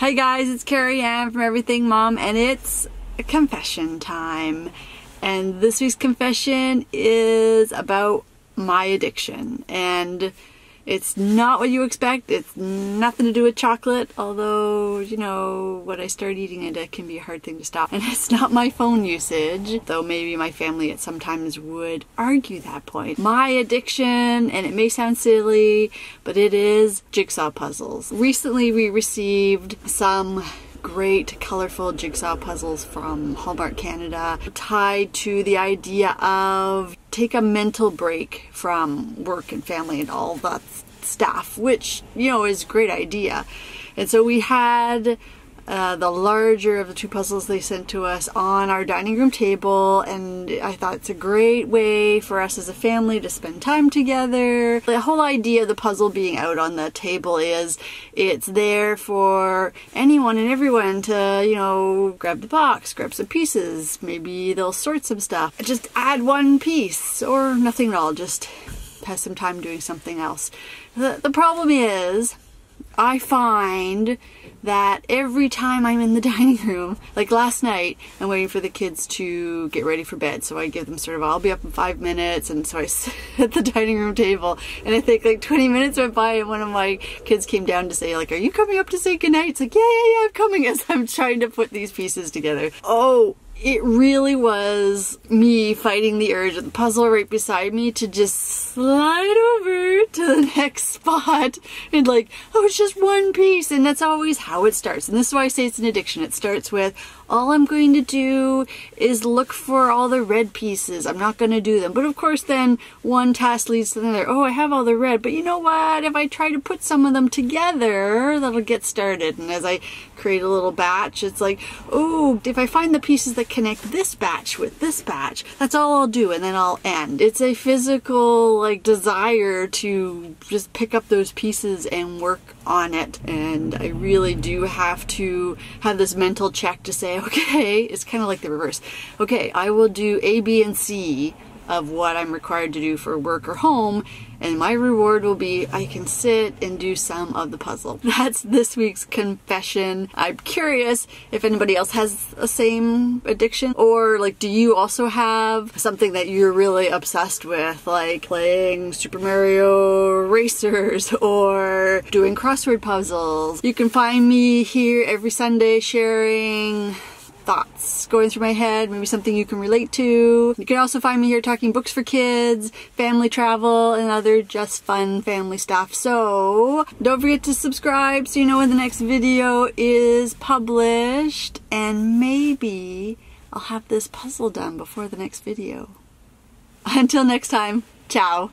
Hey guys, it's Carrie Ann from Everything Mom, and it's confession time. And this week's confession is about my addiction. And it's not what you expect. It's nothing to do with chocolate, although, you know, when I start eating it, it can be a hard thing to stop. And it's not my phone usage, though maybe my family at sometimes would argue that point. My addiction, and it may sound silly, but it is jigsaw puzzles. Recently we received some great colorful jigsaw puzzles from Hallmark Canada, tied to the idea of take a mental break from work and family and all that stuff, which, you know, is a great idea. And so we had the larger of the two puzzles they sent to us on our dining room table, and I thought it's a great way for us as a family to spend time together. The whole idea of the puzzle being out on the table is it's there for anyone and everyone to, you know, grab the box, grab some pieces, maybe they'll sort some stuff, just add one piece or nothing at all, just pass some time doing something else. The problem is I find that every time I'm in the dining room, like last night, I'm waiting for the kids to get ready for bed. So I give them sort of, I'll be up in 5 minutes. And so I sit at the dining room table, and I think like 20 minutes went by, and one of my kids came down to say, like, are you coming up to say goodnight? It's like, yeah, I'm coming, as I'm trying to put these pieces together. Oh, it really was me fighting the urge of the puzzle right beside me to just slide over to the next spot and like, oh, it's just one piece. And that's always how it starts. And this is why I say it's an addiction. It starts with, all I'm going to do is look for all the red pieces. I'm not going to do them. But of course, then one task leads to another. Oh, I have all the red, but you know what? If I try to put some of them together, that'll get started. And as I create a little batch, it's like, oh, if I find the pieces that connect this batch with this batch, that's all I'll do, and then I'll end. It's a physical, like, desire to just pick up those pieces and work on it. And I really do have to have this mental check to say, okay, it's kind of like the reverse. Okay, I will do A, B, and C of what I'm required to do for work or home, and my reward will be I can sit and do some of the puzzle. That's this week's confession. I'm curious if anybody else has a same addiction, or like, do you also have something that you're really obsessed with, like playing Super Mario Racers or doing crossword puzzles? You can find me here every Sunday sharing thoughts going through my head, maybe something you can relate to. You can also find me here talking books for kids, family travel, and other just fun family stuff. So don't forget to subscribe so you know when the next video is published, and maybe I'll have this puzzle done before the next video. Until next time, ciao.